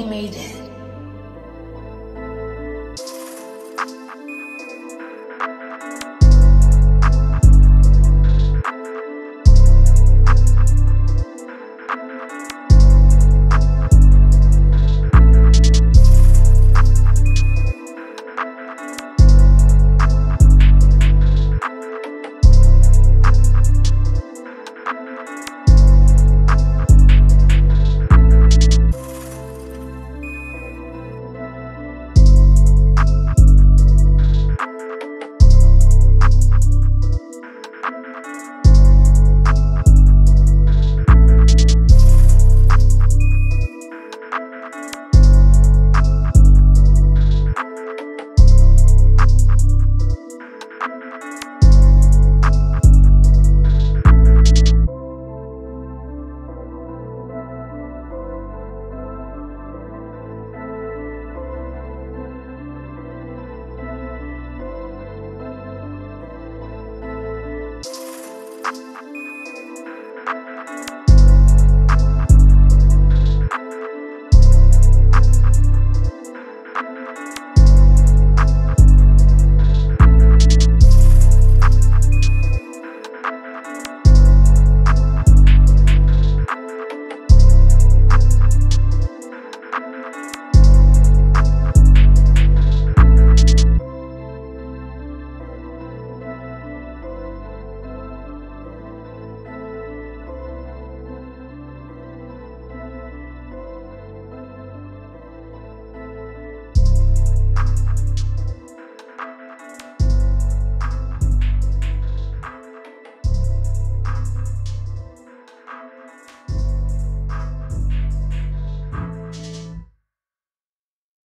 he made